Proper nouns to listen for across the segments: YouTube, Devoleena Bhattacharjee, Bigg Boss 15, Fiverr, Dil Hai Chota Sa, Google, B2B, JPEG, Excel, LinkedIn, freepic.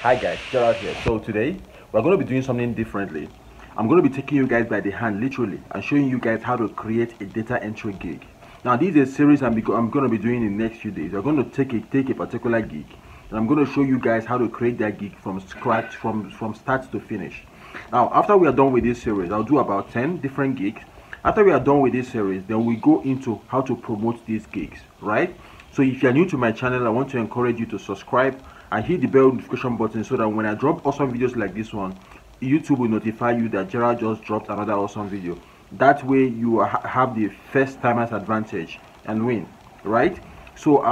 Hi guys, Gerald here. So today we're going to be doing something differently. I'm going to be taking you guys by the hand literally and showing you guys how to create a data entry gig. Now this is a series I'm going to be doing in the next few days. We're going to take a particular gig and I'm going to show you guys how to create that gig from scratch, from start to finish. Now after we are done with this series, I'll do about 10 different gigs. After we are done with this series, then we go into how to promote these gigs, right? So if you're new to my channel, I want to encourage you to subscribe and hit the bell notification button so that when I drop awesome videos like this one, YouTube will notify you that Gerald just dropped another awesome video. That way you have the first timer's advantage and win, right? So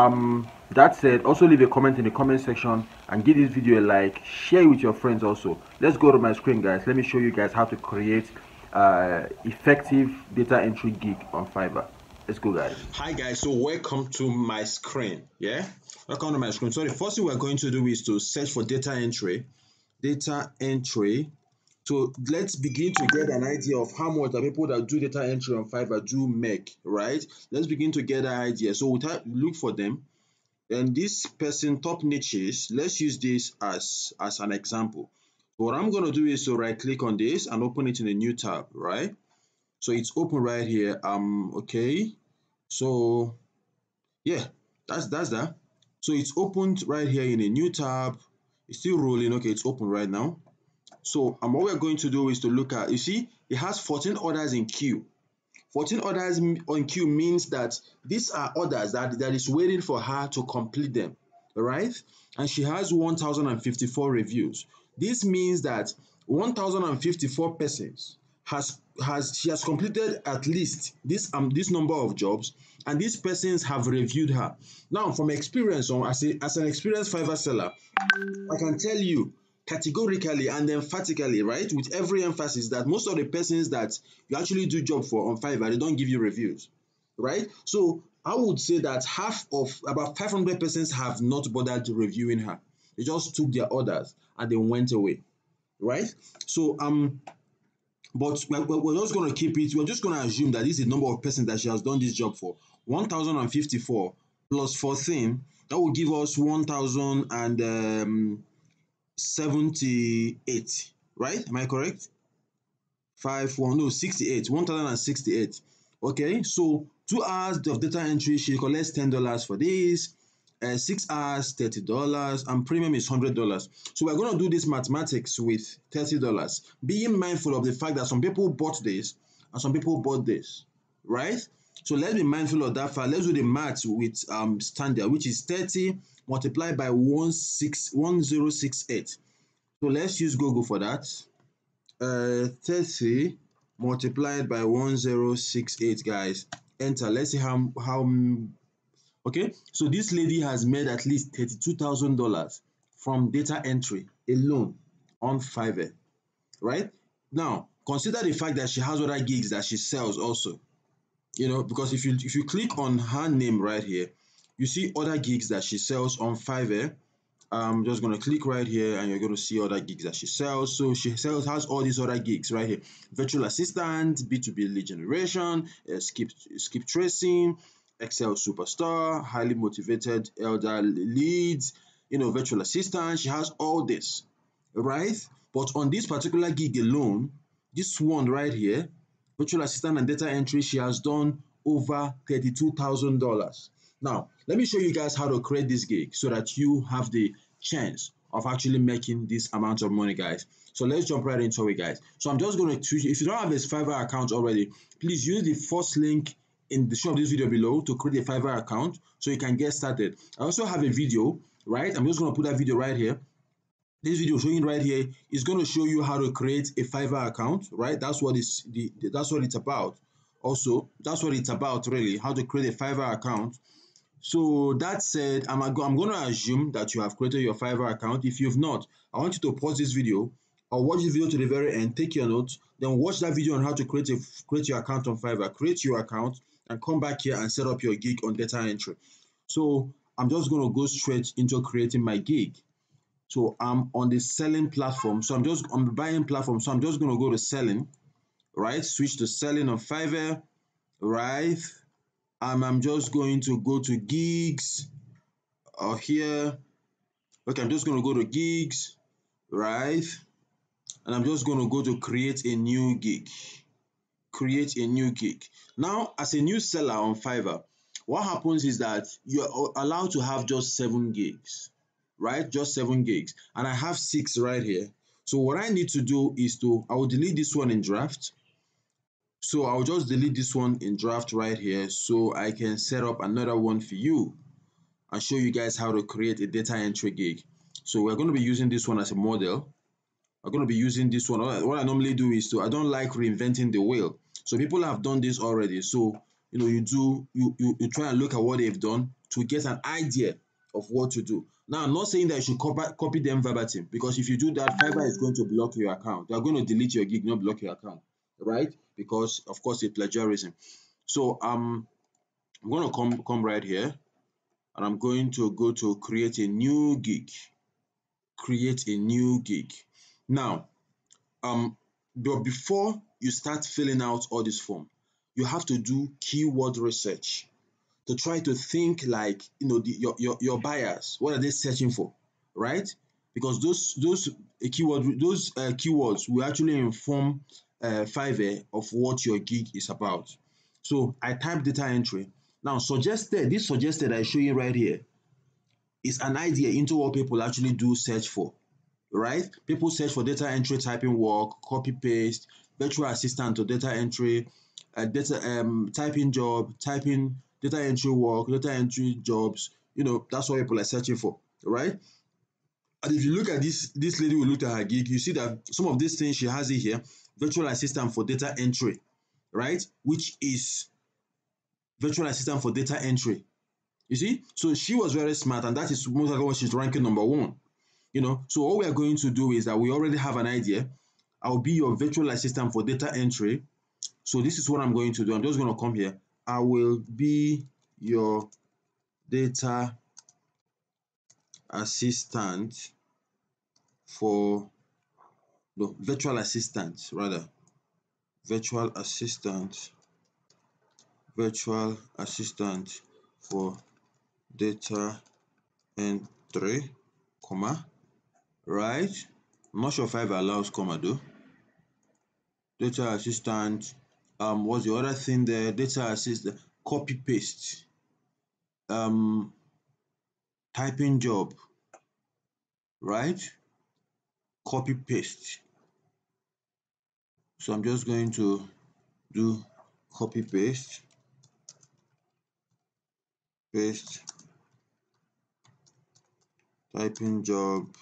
that said, also leave a comment in the comment section and give this video a like, share it with your friends also. Let's go to my screen guys, let me show you guys how to create effective data entry gig on Fiverr. Let's go guys. Hi guys, so welcome to my screen. Yeah, welcome to my screen. So the first thing we're going to do is to search for data entry. So let's begin to get an idea of how much the people that do data entry on Fiverr do make, right? Let's begin to get an idea. So we look for them. And this person, top niches, let's use this as an example. What I'm going to do is to right click on this and open it in a new tab, right? So it's open right here. Okay, so yeah, that's that. So it's opened right here in a new tab. It's still rolling. Okay, it's open right now. So what we're going to do is to look at, you see, it has 14 orders in queue. 14 orders on queue means that these are orders that is waiting for her to complete them, all right? And she has 1,054 reviews. This means that 1,054 persons she has completed at least this number of jobs, and these persons have reviewed her. Now from experience, as an experienced Fiverr seller, I can tell you categorically and emphatically, right, with every emphasis, that most of the persons that you actually do job for on Fiverr, they don't give you reviews, right? So I would say that half of about 500 persons have not bothered reviewing her. They just took their orders and they went away, right? So but we're just going to keep it, we're just going to assume that this is the number of persons that she has done this job for. 1,054 plus 14, that will give us 1,078, right? Am I correct? 1,068. Okay, so 2 hours of data entry, she collects $10 for this, 6 hours, $30, and premium is $100. So we're going to do this mathematics with $30, being mindful of the fact that some people bought this and some people bought this, right? So let's be mindful of that fact. Let's do the math with standard, which is 30 multiplied by 1068. So let's use Google for that. 30 multiplied by 1068, guys. Enter. Let's see how. Okay, so this lady has made at least $32,000 from data entry alone on Fiverr, right? Now, consider the fact that she has other gigs that she sells also, you know, because if you click on her name right here, you see other gigs that she sells on Fiverr. I'm just going to click right here and you're going to see other gigs that she sells. So she has all these other gigs right here. Virtual assistant, B2B lead generation, skip tracing, Excel superstar, highly motivated elder leads, you know, virtual assistant. She has all this, right? But on this particular gig alone, this one right here, virtual assistant and data entry, she has done over $32,000. Now, let me show you guys how to create this gig so that you have the chance of actually making this amount of money, guys. So let's jump right into it, guys. So I'm just going to, if you don't have a Fiverr account already, please use the first link in the show of this video below to create a Fiverr account so you can get started. I also have a video, right? I'm just going to put that video right here. This video showing right here is going to show you how to create a Fiverr account, right? That's what it's about. Also, that's what it's about really, how to create a Fiverr account. So that said, I'm going to assume that you have created your Fiverr account. If you've not, I want you to pause this video or watch this video to the very end, take your notes, then watch that video on how to create your account on Fiverr, create your account, and come back here and set up your gig on data entry. So I'm just going to go straight into creating my gig. So I'm on the selling platform. So I'm just on the buying platform. So I'm just going to go to selling, right? Switch to selling on Fiverr, right? I'm just going to go to gigs or here. Okay, I'm just going to go to gigs. right? And I'm just going to go to create a new gig. Create a new gig. Now, as a new seller on Fiverr, what happens is that you're allowed to have just 7 gigs, right? Just 7 gigs. And I have 6 right here. So what I need to do is to, I will delete this one in draft. So I'll just delete this one in draft right here so I can set up another one for you and show you guys how to create a data entry gig. So we're going to be using this one as a model. I'm going to be using this one. What I normally do is to, I don't like reinventing the wheel. So people have done this already. So, you know, you try and look at what they've done to get an idea of what to do. Now, I'm not saying that you should copy them verbatim, because if you do that, Fiverr is going to block your account. They're going to delete your gig, not block your account, right? Because, of course, it's plagiarism. So I'm going to come right here, and I'm going to go to create a new gig. Create a new gig. Now, but before you start filling out all this form, you have to do keyword research to try to think like, you know, your buyers, what are they searching for, right? Because those keywords will actually inform Fiverr of what your gig is about. So I type data entry. Now, this suggested I show you right here is an idea into what people actually do search for. Right? People search for data entry typing work, copy paste, virtual assistant to data entry, typing job, typing data entry work, data entry jobs. You know, that's what people are searching for, right? And if you look at this lady who looked at her gig, you see that some of these things she has it here, virtual assistant for data entry, right? Which is virtual assistant for data entry. You see? So she was very smart, and that is most likely why she's ranking #1. You know, so what we are going to do is that we already have an idea. I'll be your virtual assistant for data entry. So this is what I'm going to do. I'm just going to come here. I will be your data assistant for the virtual assistant for data entry, comma. Right, I'm not sure Fiverr allows comma though. Data assistant, what's the other thing there? Data assistant, copy paste, typing job, right? Copy paste. So I'm just going to do copy paste, typing job.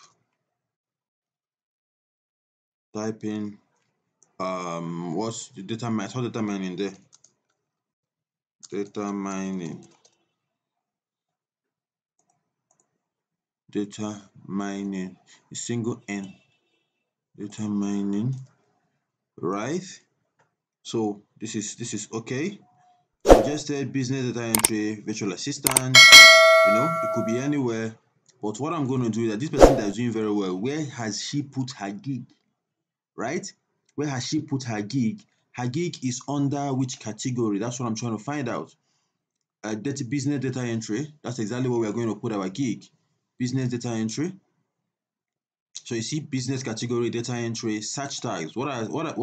Typing what's the data mine? I saw data mining there. Data mining. A single N. Data mining. Right. So this is okay. Suggested business data entry, virtual assistant. You know, it could be anywhere. But what I'm gonna do is that this person that is doing very well, where has she put her gig? Right? Where has she put her gig? Her gig is under which category? That's what I'm trying to find out. Business data entry. That's exactly where we're going to put our gig. Business data entry. So you see business category, data entry, search tags. What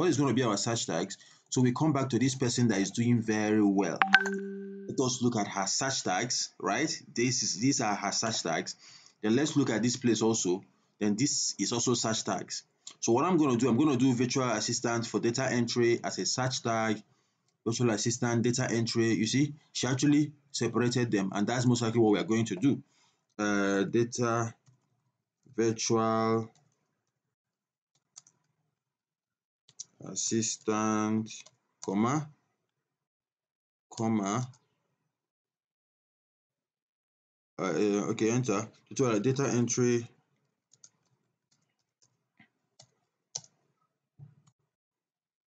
is going to be our search tags? So we come back to this person that is doing very well. Let us look at her search tags, right? These are her search tags. Then let's look at this place also. Then this is also search tags. So what I'm going to do virtual assistant for data entry as a search tag, virtual assistant, data entry. You see, she actually separated them, and that's most likely what we are going to do. Data, virtual assistant, okay, enter, data entry.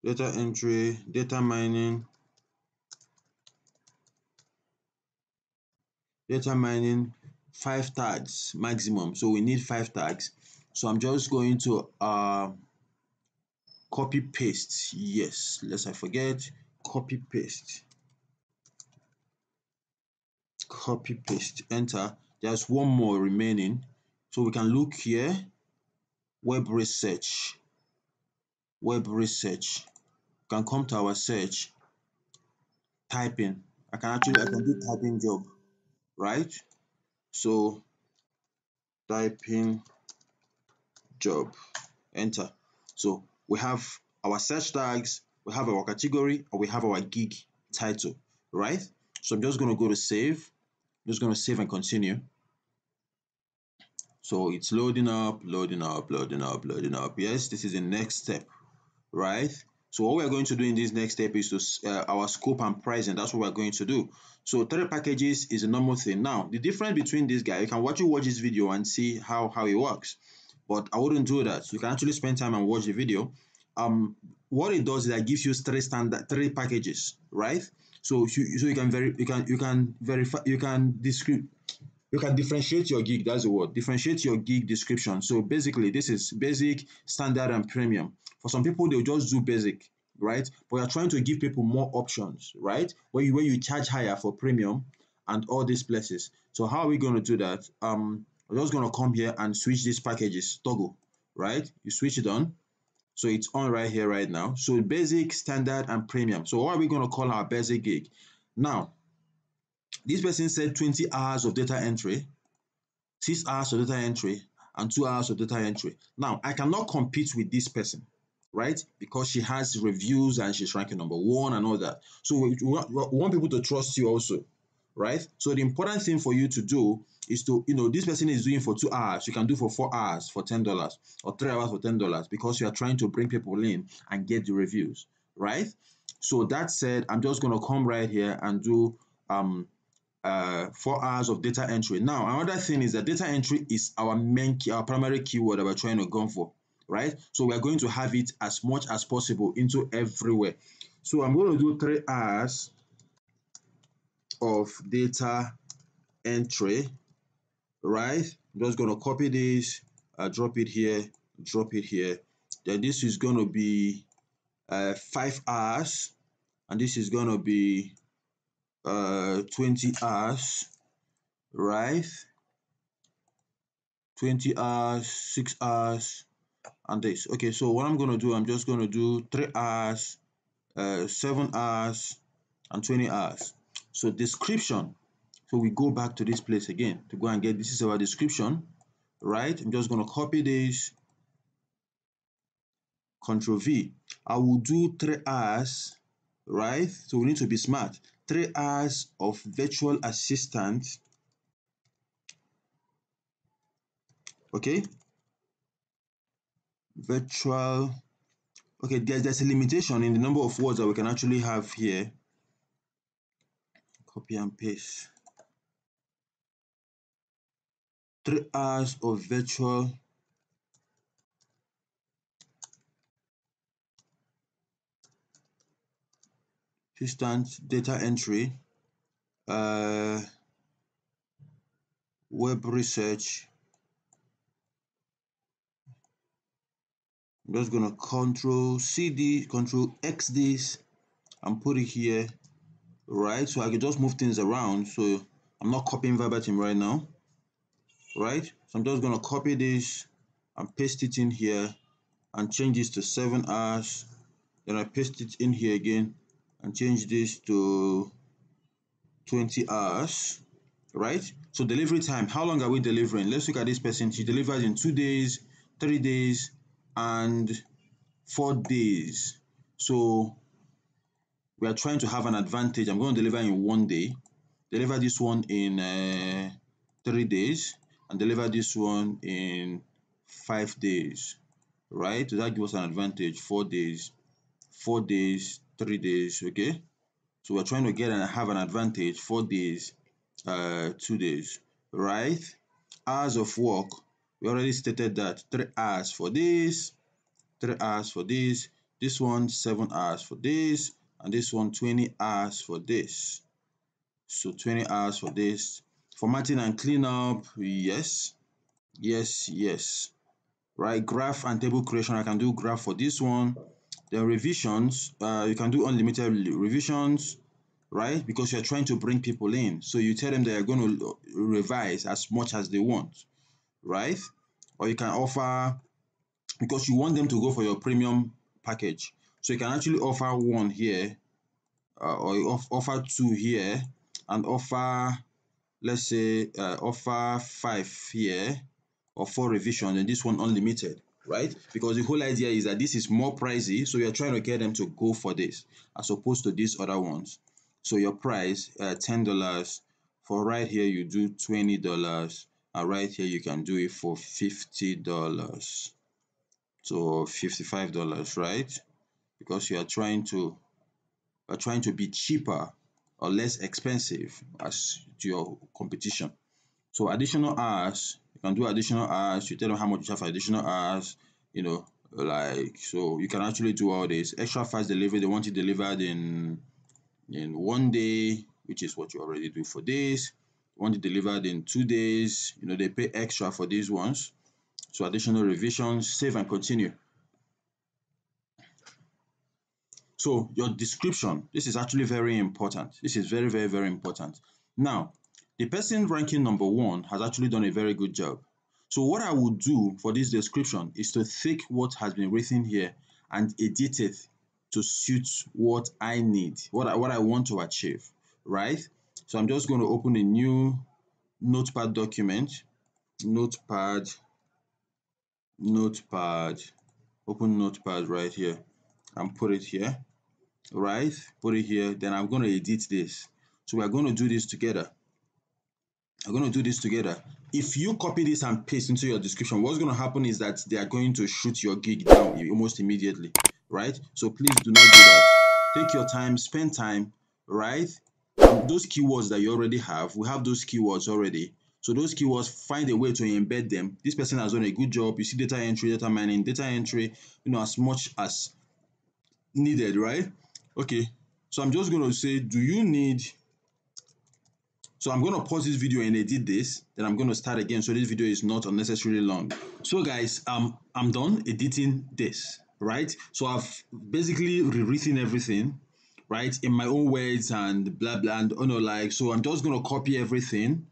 Data entry, data mining, five tags maximum. So we need 5 tags. So I'm just going to copy paste. Yes, lest I forget. Copy paste. Copy paste. Enter. There's one more remaining. So we can look here. web research. You can come to our search, typing. I can do typing job, right? So typing job, enter. So we have our search tags, we have our category, and we have our gig title, right? So I'm just going to go to save. I'm just going to save and continue. So it's loading up. Yes, this is the next step, right? So what we're going to do in this next step is to our scope and pricing. That's what we're going to do. So 3 packages is a normal thing. Now, the difference between this guy, you watch this video and see how it works. But I wouldn't do that. You can actually spend time and watch the video. What it does is that it gives you 3 packages, right? So you can differentiate your gig. That's the word. Differentiate your gig description. So basically, this is basic, standard, and premium. For some people, they'll just do basic, right? But you're trying to give people more options, right? Where you charge higher for premium and all these places. So how are we going to do that? I'm just going to come here and switch these packages, toggle, right? You switch it on. So it's on right here right now. So basic, standard, and premium. So what are we going to call our basic gig? Now, this person said 20 hours of data entry, 6 hours of data entry, and 2 hours of data entry. Now, I cannot compete with this person, right? Because she has reviews and she's ranking #1 and all that. So we want people to trust you also, right? So the important thing for you to do is to, this person is doing for 2 hours. You can do for 4 hours for $10 or 3 hours for $10 because you are trying to bring people in and get the reviews, right? So that said, I'm just going to come right here and do 4 hours of data entry. Now, another thing is that data entry is our main key, our primary keyword that we're trying to go for, right? So we're going to have it as much as possible into everywhere. So I'm going to do 3 hours of data entry, right? I'm just going to copy this, drop it here, Then this is going to be 5 hours, and this is going to be 20 hours, right? 20 hours, 6 hours, and this. Okay, so what I'm going to do, I'm just going to do 3 hours, 7 hours, and 20 hours. So description. So we go back to this place again to go and get, this is our description, right? I'm just going to copy this. Control V. I will do 3 hours, right? So we need to be smart. 3 hours of virtual assistant, okay? Virtual, okay, there's a limitation in the number of words that we can actually have here. Copy and paste. 3 hours of virtual assistant data entry, web research. I'm just gonna Control CD, Control X this, and put it here, right? So I can just move things around. So I'm not copying verbatim right now, right? So I'm just gonna copy this and paste it in here, and change this to 7 hours. Then I paste it in here again. And change this to 20 hours, right? So delivery time, how long are we delivering? Let's look at this person. She delivers in 2 days, 3 days, and 4 days. So we are trying to have an advantage. I'm going to deliver in 1 day, deliver this one in 3 days, and deliver this one in 5 days, right? So that gives us an advantage, 4 days, 3 days, okay? So we're trying to get and have an advantage, 4 days, 2 days, right? Hours of work, we already stated that, 3 hours for this, 3 hours for this one 7 hours for this, and this one 20 hours for this. So 20 hours for this. Formatting and cleanup, yes. Right, graph and table creation, I can do graph for this one. The revisions, you can do unlimited revisions, right? Because you're trying to bring people in. So you tell them they're going to revise as much as they want, right? Or you can offer because you want them to go for your premium package. So you can actually offer one here, or you offer two here, and offer, let's say, offer 5 here, or 4 revisions, and this one unlimited, right? Because the whole idea is that this is more pricey, so you're trying to get them to go for this, as opposed to these other ones. So your price, $10, for right here you do $20, and right here you can do it for $50, so $55, right? Because you are trying to be cheaper or less expensive as to your competition. So additional hours, you can do additional hours, you tell them how much you have for additional hours, you know, like, so you can actually do all this. Extra fast delivery, they want it delivered in 1 day, which is what you already do for this. You want it delivered in 2 days, you know, they pay extra for these ones. So additional revisions, save and continue. So your description, this is actually very important. This is very, very, very important. Now, the person ranking #1 has actually done a very good job. So what I would do for this description is to take what has been written here and edit it to suit what I need, what I want to achieve, right? So I'm just going to open a new Notepad document, Notepad, open Notepad right here, and put it here, right? Put it here. Then I'm going to edit this. So we're going to do this together. I'm going to do this together. If you copy this and paste into your description, what's going to happen is that they are going to shoot your gig down almost immediately, right? So please do not do that. Take your time, spend time, right? And those keywords that you already have, we have those keywords already. So those keywords, find a way to embed them. This person has done a good job. You see data entry, data mining, data entry, you know, as much as needed, right? Okay, so I'm just going to say, do you need, so I'm going to pause this video and edit this, then I'm going to start again, so this video is not unnecessarily long. So guys, I'm done editing this, right? So I've basically rewritten everything, right, in my own words and blah blah, and you know, like, so I'm just going to copy everything,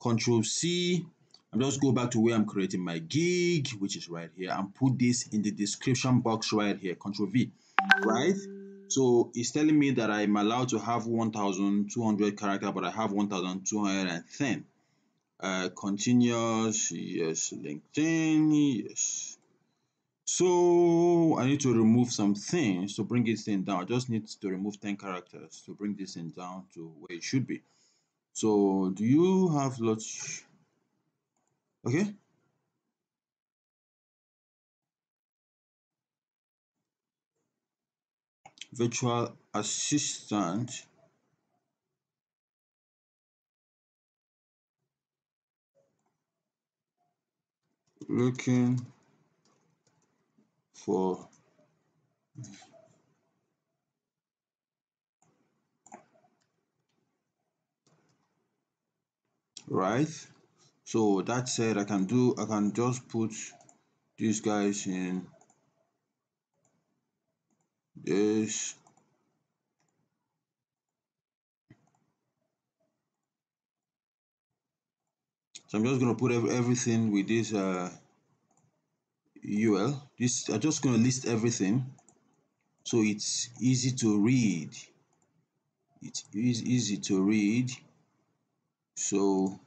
Control C. I'm just go back to where I'm creating my gig, which is right here, and put this in the description box right here, Control V. Right, so it's telling me that I'm allowed to have 1,200 character, but I have 1,210. Continuous, yes. LinkedIn, yes. So I need to remove some things to bring this thing down. I just need to remove 10 characters to bring this thing down to where it should be. So do you have lots? Okay. Virtual assistant. Looking for right. So that said, I can just put these guys in this, so I'm just gonna put everything with this UL. This, I'm just gonna list everything so it's easy to read. It is easy to read. So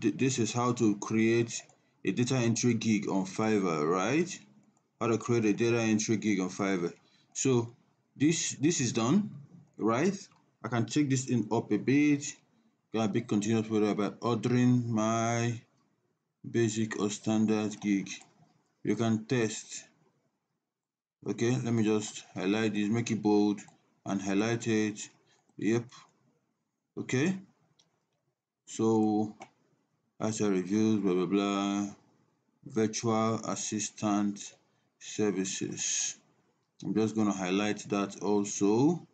this is how to create a data entry gig on Fiverr, right? How to create a data entry gig on Fiverr. So this is done, right? I can check this in up a bit. Got a big continuous product by ordering my basic or standard gig. You can test. Okay, let me just highlight this, make it bold and highlight it. Yep. Okay. So as a review, blah blah blah, virtual assistant services. I'm just going to highlight that also.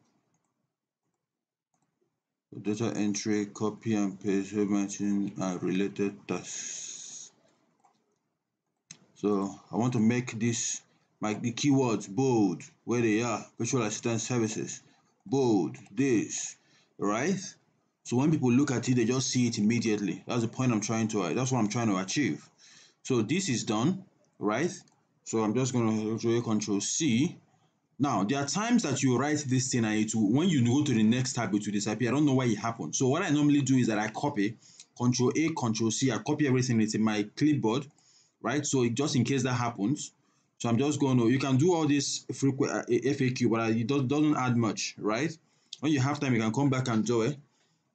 Data entry, copy and paste, matching and related tasks. So I want to make this, like the keywords bold where they are, virtual assistant services, bold this. right? So when people look at it, they just see it immediately. That's the point I'm trying to, that's what I'm trying to achieve. So this is done, right? So I'm just going to Control C. Now, there are times that you write this thing and it will, when you go to the next tab, it will disappear. I don't know why it happened. So what I normally do is that I copy, Control A, Control C, I copy everything that's in my clipboard, right? So it, just in case that happens. So I'm just going to, you can do all this FAQ, but it doesn't add much, right? When you have time, you can come back and do it.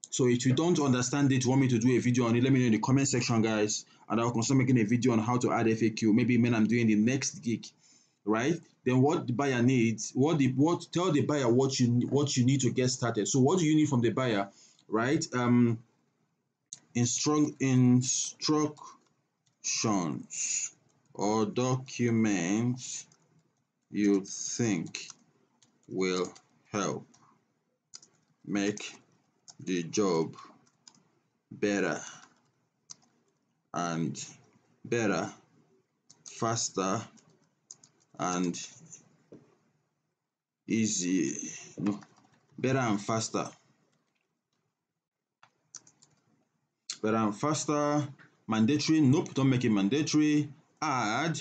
So if you don't understand it, want me to do a video on it, let me know in the comment section, guys. And I'll consider making a video on how to add FAQ, maybe when I'm doing the next gig. Right, then what the buyer needs, tell the buyer what you need to get started. So what do you need from the buyer, right? Instructions or documents you think will help make the job better and better, faster and easy, no, better and faster, better and faster. Mandatory, nope, don't make it mandatory. Add,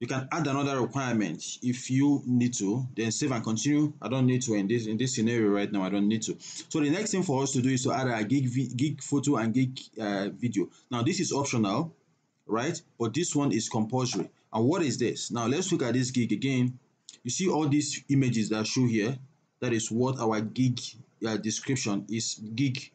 you can add another requirement if you need to, then save and continue. I don't need to in this scenario right now. I don't need to. So the next thing for us to do is to add a gig photo and gig video. Now this is optional, right? But this one is compulsory. And what is this? Now let's look at this gig again. You see all these images that show here. That is what our gig description is. Gig,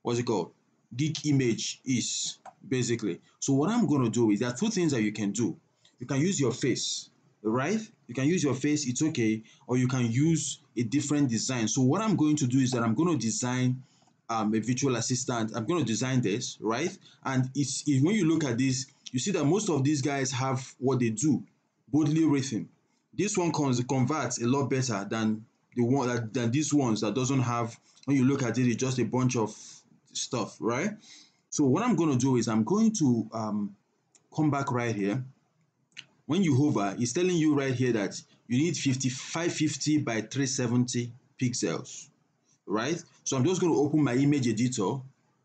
what's it called? Gig image is basically. So what I'm gonna do is there are two things that you can do. You can use your face, right? You can use your face. It's okay. Or you can use a different design. So what I'm going to do is that I'm gonna design a virtual assistant. I'm gonna design this, right? And it's when you look at this. You see that most of these guys have what they do, boldly written. This one converts a lot better than the one than these ones that doesn't have. When you look at it, it's just a bunch of stuff, right? So what I'm going to do is I'm going to come back right here. When you hover, it's telling you right here that you need 550 by 370 pixels, right? So I'm just going to open my image editor.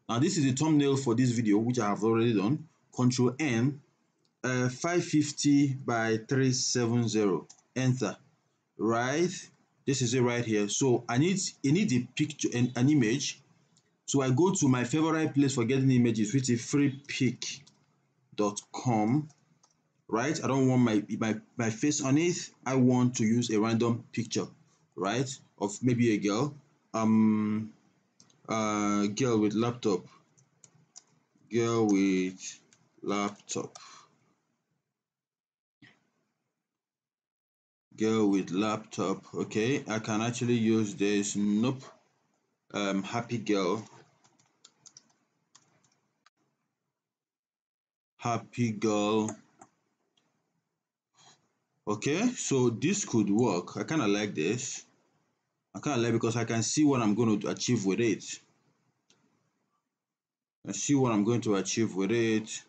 Now this is the thumbnail for this video, which I have already done. Control N, 550 by 370, enter, right? This is it right here. So I need a picture and an image. So I go to my favorite place for getting images, which is freepic.com, right? I don't want my face on it. I want to use a random picture, right? Of maybe a girl, girl with laptop, girl with laptop, girl with laptop. Okay, I can actually use this. Nope. Happy girl, happy girl. Okay, so this could work. I kind of like this. I kind of like because I can see what I'm going to achieve with it. I see what I'm going to achieve with it.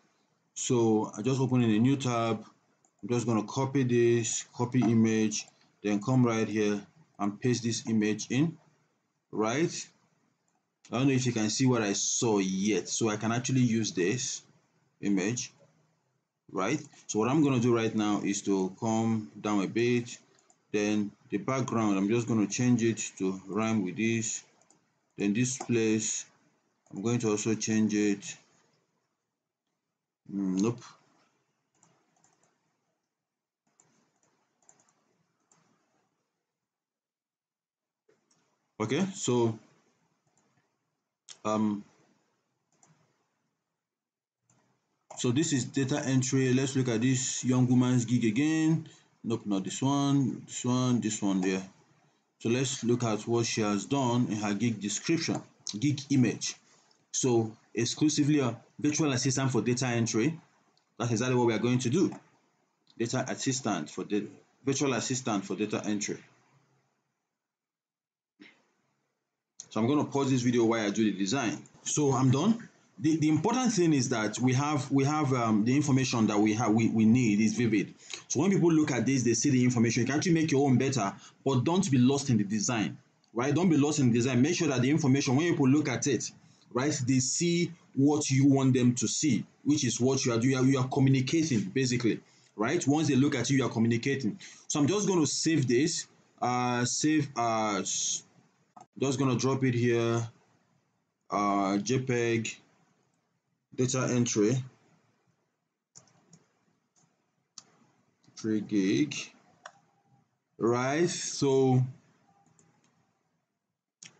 So I just open in a new tab. I'm just going to copy this, copy image, then come right here and paste this image in, right? I don't know if you can see what I saw yet. So I can actually use this image, right? So what I'm going to do right now is to come down a bit. Then the background, I'm just going to change it to rhyme with this. Then this place, I'm going to also change it. Nope. Okay, so so this is data entry. Let's look at this young woman's gig again. Nope, not this one, this one, this one there. So let's look at what she has done in her gig description, gig image. So exclusively a virtual assistant for data entry. That's exactly what we are going to do. Data assistant for the virtual assistant for data entry. So I'm going to pause this video while I do the design. So I'm done. The important thing is that we have the information that we need is vivid. So when people look at this, they see the information. You can actually make your own better, but don't be lost in the design. right? Don't be lost in design. Make sure that the information, when people look at it, right, they see what you want them to see, which is what you are doing. You are communicating, basically, right? Once they look at you, you are communicating. So I'm just going to save this. Save as, just going to drop it here. JPEG data entry 3 gig, right? So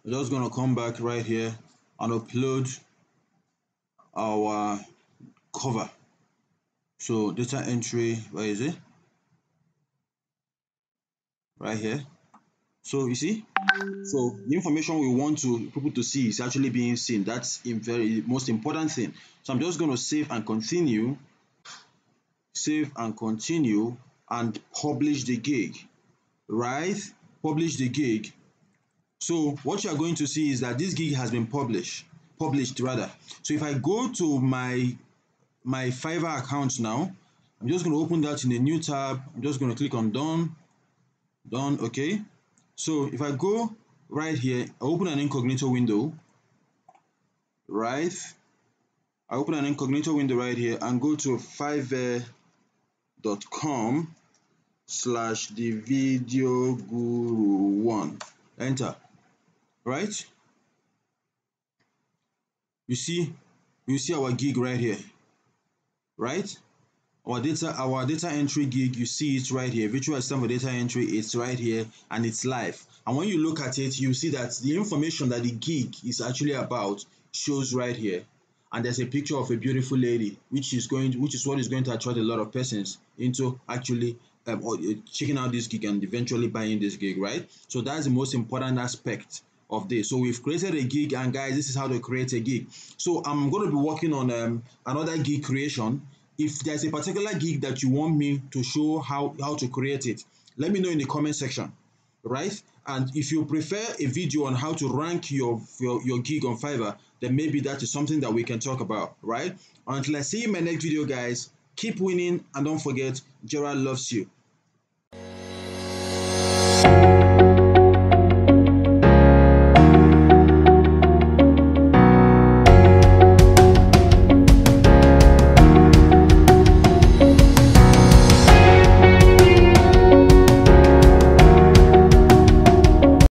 we're just going to come back right here and upload our cover. So data entry, where is it? Right here. So you see, so the information we want to people to see is actually being seen. That's in very most important thing. So I'm just going to save and continue, save and continue, and publish the gig, right? Publish the gig. So what you are going to see is that this gig has been published. So if I go to my Fiverr account now, I'm just going to open that in a new tab. I'm just going to click on done, done. Okay. So if I go right here, I open an incognito window, right? I open an incognito window right here and go to fiverr.com/thevideoguru1. Enter, right? You see our gig right here, right? Our data entry gig, you see it's right here. Virtual assistant for data entry, it's right here, and it's live. And when you look at it, you see that the information that the gig is actually about shows right here. And there's a picture of a beautiful lady, which is what is going to attract a lot of persons into actually checking out this gig and eventually buying this gig, right? So that's the most important aspect of this. So we've created a gig, and guys, this is how to create a gig. So I'm going to be working on another gig creation. If there's a particular gig that you want me to show how to create it, let me know in the comment section, right? And if you prefer a video on how to rank your gig on Fiverr, then maybe that is something that we can talk about, right? Until I see you in my next video, guys, keep winning, and don't forget, Gerald loves you.